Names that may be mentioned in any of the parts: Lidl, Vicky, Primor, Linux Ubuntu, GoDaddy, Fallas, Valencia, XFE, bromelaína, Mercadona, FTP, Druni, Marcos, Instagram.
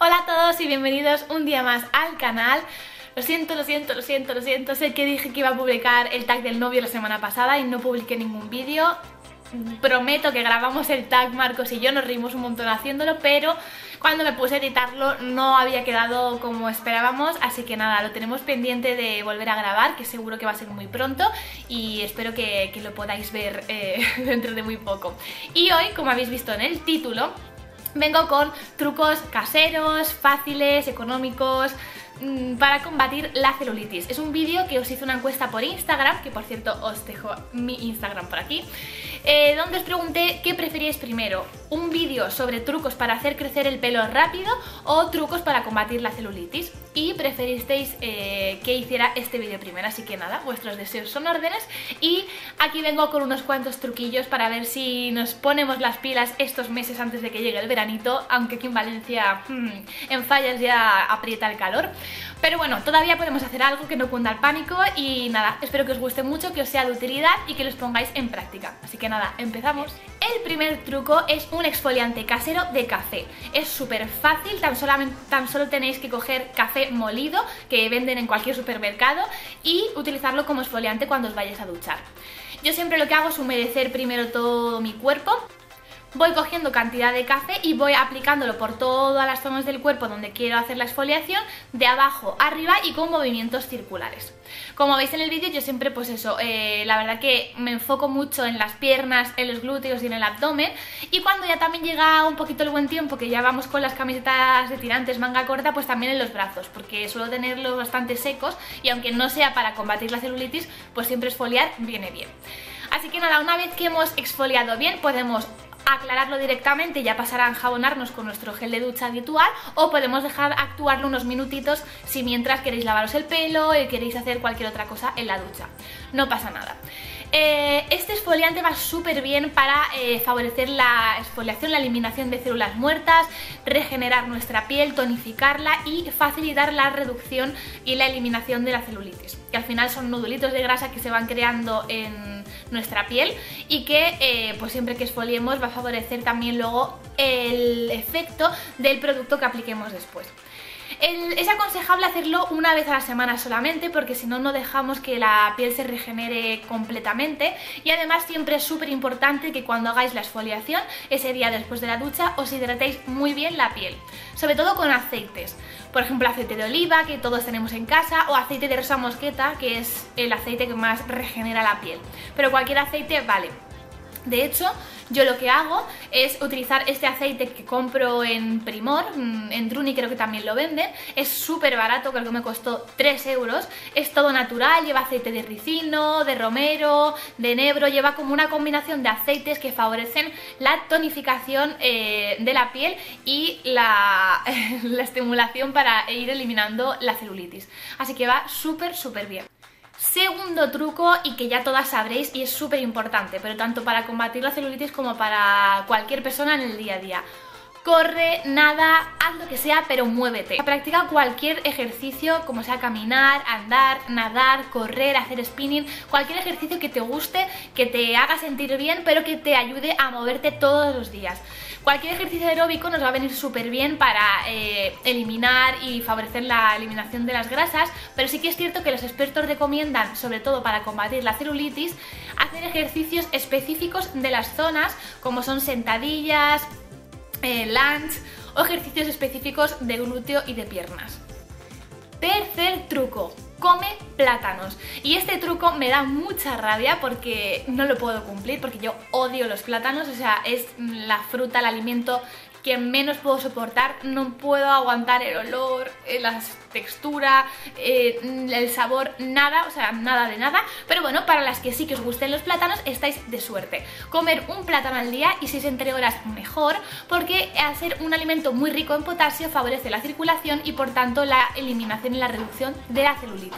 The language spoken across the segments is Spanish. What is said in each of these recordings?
Hola a todos y bienvenidos un día más al canal. Lo siento, sé que dije que iba a publicar el tag del novio la semana pasada y no publiqué ningún vídeo. Prometo que grabamos el tag Marcos y yo, nos reímos un montón haciéndolo, pero cuando me puse a editarlo no había quedado como esperábamos, así que nada, lo tenemos pendiente de volver a grabar, que seguro que va a ser muy pronto y espero que lo podáis ver dentro de muy poco. Y hoy, como habéis visto en el título, vengo con trucos caseros, fáciles, económicos, para combatir la celulitis. Es un vídeo que os hice una encuesta por Instagram, que por cierto os dejo mi Instagram por aquí, donde os pregunté qué preferíais primero, un vídeo sobre trucos para hacer crecer el pelo rápido o trucos para combatir la celulitis, y preferisteis que hiciera este vídeo primero, así que nada, vuestros deseos son órdenes. Y aquí vengo con unos cuantos truquillos para ver si nos ponemos las pilas estos meses antes de que llegue el veranito, aunque aquí en Valencia, en Fallas ya aprieta el calor. Pero bueno, todavía podemos hacer algo que no cunda el pánico y nada, espero que os guste mucho, que os sea de utilidad y que los pongáis en práctica. Así que nada, empezamos. El primer truco es un exfoliante casero de café. Es súper fácil, tan solo tenéis que coger café molido que venden en cualquier supermercado y utilizarlo como exfoliante cuando os vayáis a duchar. Yo siempre lo que hago es humedecer primero todo mi cuerpo. Voy cogiendo cantidad de café y voy aplicándolo por todas las zonas del cuerpo donde quiero hacer la exfoliación, de abajo arriba y con movimientos circulares. Como veis en el vídeo, yo siempre pues eso, la verdad que me enfoco mucho en las piernas, en los glúteos y en el abdomen, y cuando ya también llega un poquito el buen tiempo, que ya vamos con las camisetas de tirantes, manga corta, pues también en los brazos, porque suelo tenerlos bastante secos y aunque no sea para combatir la celulitis, pues siempre exfoliar viene bien. Así que nada, una vez que hemos exfoliado bien, podemos aclararlo directamente, ya pasará a enjabonarnos con nuestro gel de ducha habitual, o podemos dejar actuarlo unos minutitos si mientras queréis lavaros el pelo y queréis hacer cualquier otra cosa en la ducha, no pasa nada. Este exfoliante va súper bien para favorecer la exfoliación, la eliminación de células muertas, regenerar nuestra piel, tonificarla y facilitar la reducción y la eliminación de la celulitis, que al final son nodulitos de grasa que se van creando en nuestra piel y que pues siempre que exfoliemos va a favorecer también luego el efecto del producto que apliquemos después. Es aconsejable hacerlo una vez a la semana solamente, porque si no, no dejamos que la piel se regenere completamente, y además siempre es súper importante que cuando hagáis la exfoliación ese día después de la ducha os hidratéis muy bien la piel, sobre todo con aceites, por ejemplo aceite de oliva, que todos tenemos en casa, o aceite de rosa mosqueta, que es el aceite que más regenera la piel, pero cualquier aceite vale. De hecho, yo lo que hago es utilizar este aceite que compro en Primor, en Druni creo que también lo venden, es súper barato, creo que me costó 3 euros, es todo natural, lleva aceite de ricino, de romero, de enebro, lleva como una combinación de aceites que favorecen la tonificación de la piel y la estimulación para ir eliminando la celulitis, así que va súper bien. Segundo truco, y que ya todas sabréis y es súper importante, pero tanto para combatir la celulitis como para cualquier persona en el día a día: corre, nada, haz lo que sea, pero muévete. Practica cualquier ejercicio, como sea caminar, andar, nadar, correr, hacer spinning, cualquier ejercicio que te guste, que te haga sentir bien, pero que te ayude a moverte todos los días. Cualquier ejercicio aeróbico nos va a venir súper bien para eliminar y favorecer la eliminación de las grasas, pero sí que es cierto que los expertos recomiendan, sobre todo para combatir la celulitis, hacer ejercicios específicos de las zonas, como son sentadillas, lunge o ejercicios específicos de glúteo y de piernas. Tercer truco, come plátanos. Y este truco me da mucha rabia porque no lo puedo cumplir, porque yo odio los plátanos, o sea, es la fruta, el alimento que menos puedo soportar, no puedo aguantar el olor, la textura, el sabor, nada, o sea, nada de nada. Pero bueno, para las que sí que os gusten los plátanos, estáis de suerte. Comer un plátano al día, y si es entre horas mejor, porque al ser un alimento muy rico en potasio favorece la circulación y por tanto la eliminación y la reducción de la celulitis.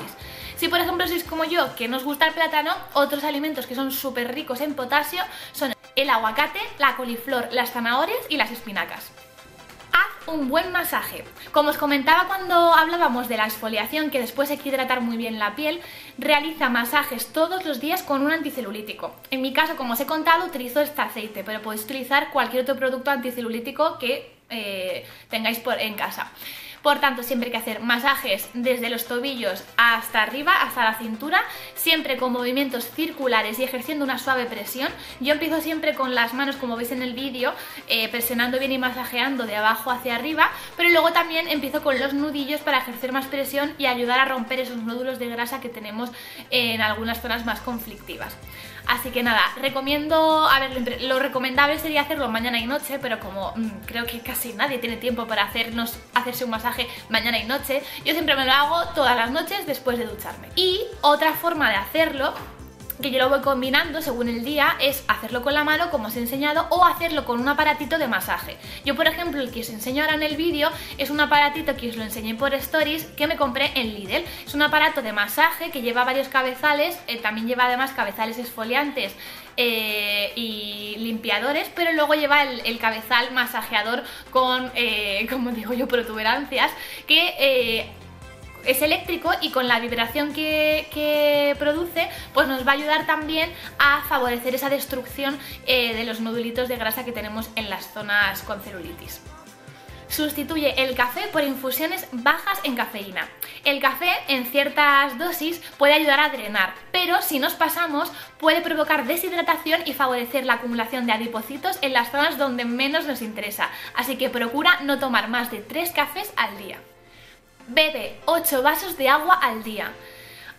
Si por ejemplo sois como yo, que no os gusta el plátano, otros alimentos que son súper ricos en potasio son el aguacate, la coliflor, las zanahorias y las espinacas. Haz un buen masaje. Como os comentaba cuando hablábamos de la exfoliación, que después hay que hidratar muy bien la piel, realiza masajes todos los días con un anticelulítico. En mi caso, como os he contado, utilizo este aceite, pero podéis utilizar cualquier otro producto anticelulítico que tengáis en casa. Por tanto, siempre hay que hacer masajes desde los tobillos hasta arriba, hasta la cintura, siempre con movimientos circulares y ejerciendo una suave presión. Yo empiezo siempre con las manos, como veis en el vídeo, presionando bien y masajeando de abajo hacia arriba, pero luego también empiezo con los nudillos para ejercer más presión y ayudar a romper esos nódulos de grasa que tenemos en algunas zonas más conflictivas. Así que nada, recomiendo, a ver, lo recomendable sería hacerlo mañana y noche, pero como creo que casi nadie tiene tiempo para hacerse un masaje mañana y noche, yo siempre me lo hago todas las noches después de ducharme. Y otra forma de hacerlo, que yo lo voy combinando según el día, es hacerlo con la mano, como os he enseñado, o hacerlo con un aparatito de masaje. Yo, por ejemplo, el que os enseño ahora en el vídeo es un aparatito que os lo enseñé por stories que me compré en Lidl. Es un aparato de masaje que lleva varios cabezales, también lleva además cabezales exfoliantes y limpiadores, pero luego lleva el cabezal masajeador con, como digo yo, protuberancias, que... es eléctrico y con la vibración que produce pues nos va a ayudar también a favorecer esa destrucción de los nodulitos de grasa que tenemos en las zonas con celulitis. Sustituye el café por infusiones bajas en cafeína. El café en ciertas dosis puede ayudar a drenar, pero si nos pasamos puede provocar deshidratación y favorecer la acumulación de adipocitos en las zonas donde menos nos interesa, así que procura no tomar más de 3 cafés al día. Bebe 8 vasos de agua al día.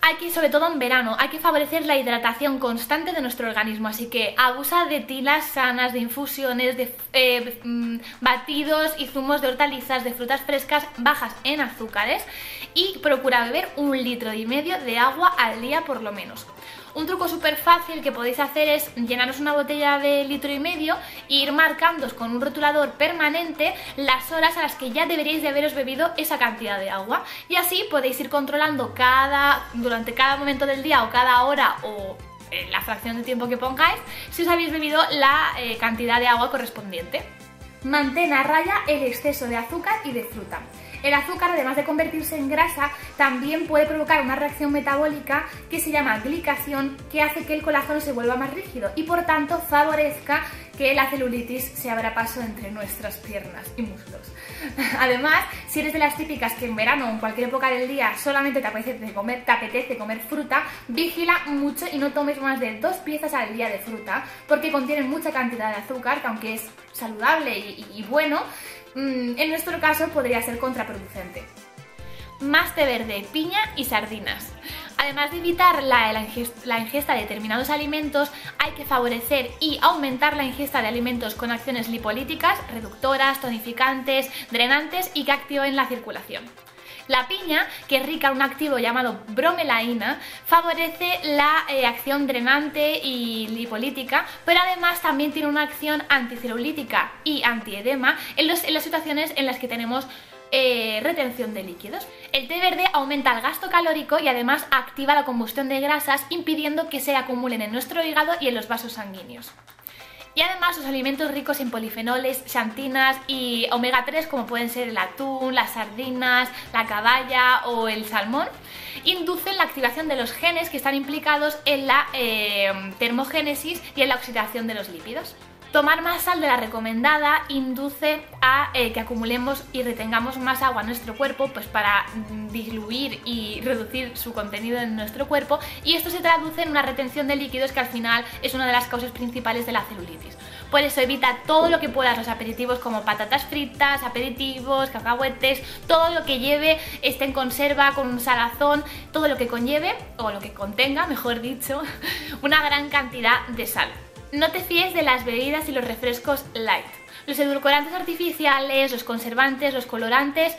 Hay que, sobre todo en verano, hay que favorecer la hidratación constante de nuestro organismo, así que abusa de tilas sanas, de infusiones, de batidos y zumos de hortalizas, de frutas frescas bajas en azúcares y procura beber 1,5 litros de agua al día por lo menos. Un truco súper fácil que podéis hacer es llenaros una botella de 1,5 litros e ir marcando con un rotulador permanente las horas a las que ya deberíais de haberos bebido esa cantidad de agua, y así podéis ir controlando durante cada momento del día o cada hora o la fracción de tiempo que pongáis si os habéis bebido la cantidad de agua correspondiente. Mantén a raya el exceso de azúcar y de fruta. El azúcar, además de convertirse en grasa, también puede provocar una reacción metabólica que se llama glicación, que hace que el colágeno se vuelva más rígido y por tanto favorezca que la celulitis se abra paso entre nuestras piernas y muslos. Además, si eres de las típicas que en verano o en cualquier época del día solamente te apetece comer fruta, vigila mucho y no tomes más de 2 piezas al día de fruta, porque contienen mucha cantidad de azúcar, que aunque es saludable y bueno, en nuestro caso podría ser contraproducente. Más té verde, piña y sardinas. Además de evitar la ingesta de determinados alimentos, hay que favorecer y aumentar la ingesta de alimentos con acciones lipolíticas, reductoras, tonificantes, drenantes y que activen la circulación. La piña, que es rica en un activo llamado bromelaína, favorece la acción drenante y lipolítica, pero además también tiene una acción anticelulítica y antiedema en las situaciones en las que tenemos retención de líquidos. El té verde aumenta el gasto calórico y además activa la combustión de grasas, impidiendo que se acumulen en nuestro hígado y en los vasos sanguíneos. Y además los alimentos ricos en polifenoles, xantinas y omega 3, como pueden ser el atún, las sardinas, la caballa o el salmón, inducen la activación de los genes que están implicados en la termogénesis y en la oxidación de los lípidos. Tomar más sal de la recomendada induce a que acumulemos y retengamos más agua en nuestro cuerpo, pues para diluir y reducir su contenido en nuestro cuerpo, y esto se traduce en una retención de líquidos que al final es una de las causas principales de la celulitis. Por eso evita todo lo que puedas los aperitivos, como patatas fritas, aperitivos, cacahuetes, todo lo que lleve, esté en conserva, con un salazón, todo lo que conlleve, o lo que contenga, mejor dicho, una gran cantidad de sal. No te fíes de las bebidas y los refrescos light. Los edulcorantes artificiales, los conservantes, los colorantes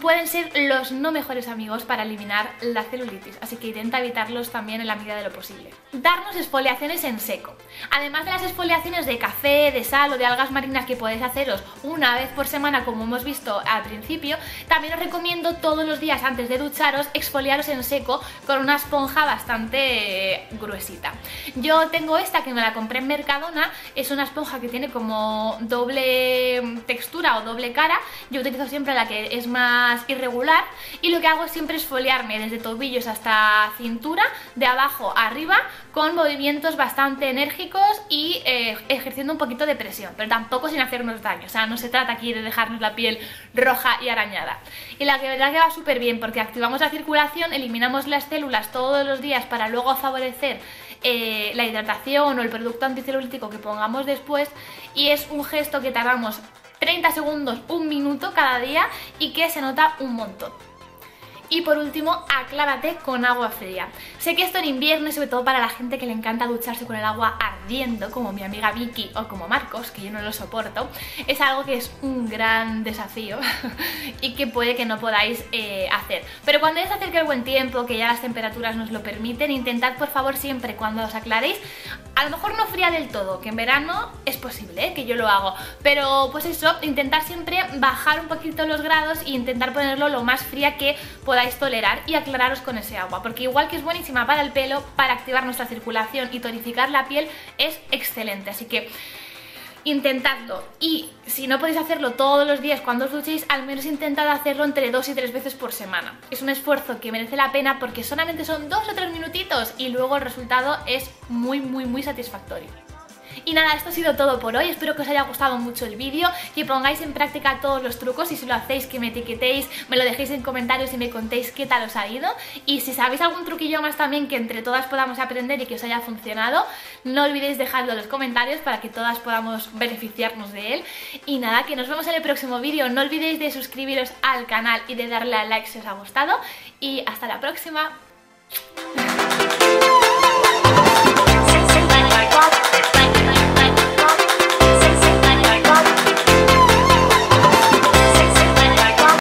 pueden ser los no mejores amigos para eliminar la celulitis, así que intenta evitarlos también en la medida de lo posible. Darnos exfoliaciones en seco. Además de las exfoliaciones de café, de sal o de algas marinas que podéis haceros una vez por semana, como hemos visto al principio, también os recomiendo todos los días antes de ducharos exfoliaros en seco con una esponja bastante gruesita. Yo tengo esta que me la compré en Mercadona, es una esponja que tiene como doble doble textura o doble cara. Yo utilizo siempre la que es más irregular y lo que hago siempre es foliarme desde tobillos hasta cintura, de abajo a arriba, con movimientos bastante enérgicos y ejerciendo un poquito de presión, pero tampoco sin hacernos daño. O sea, no se trata aquí de dejarnos la piel roja y arañada. Y la verdad que va súper bien porque activamos la circulación, eliminamos las células todos los días para luego favorecer la hidratación o el producto anticelulítico que pongamos después, y es un gesto que tardamos 30 segundos, un minuto cada día y que se nota un montón. Y por último, aclárate con agua fría. Sé que esto en invierno, y sobre todo para la gente que le encanta ducharse con el agua ardiendo, como mi amiga Vicky o como Marcos, que yo no lo soporto, es algo que es un gran desafío y que puede que no podáis hacer. Pero cuando es acerca el buen tiempo, que ya las temperaturas nos lo permiten, intentad por favor siempre cuando os aclaréis, a lo mejor no fría del todo, que en verano es posible, que yo lo hago, pero pues eso, intentar siempre bajar un poquito los grados e intentar ponerlo lo más fría que podáis tolerar y aclararos con ese agua, porque igual que es buenísima para el pelo, para activar nuestra circulación y tonificar la piel es excelente, así que intentadlo. Y si no podéis hacerlo todos los días cuando os duchéis, al menos intentad hacerlo entre 2 y 3 veces por semana. Es un esfuerzo que merece la pena porque solamente son 2 o 3 minutitos y luego el resultado es muy satisfactorio. Y nada, esto ha sido todo por hoy, espero que os haya gustado mucho el vídeo, que pongáis en práctica todos los trucos y si lo hacéis que me etiquetéis, me lo dejéis en comentarios y me contéis qué tal os ha ido, y si sabéis algún truquillo más también que entre todas podamos aprender y que os haya funcionado, no olvidéis dejarlo en los comentarios para que todas podamos beneficiarnos de él. Y nada, que nos vemos en el próximo vídeo, no olvidéis de suscribiros al canal y de darle a like si os ha gustado, y hasta la próxima.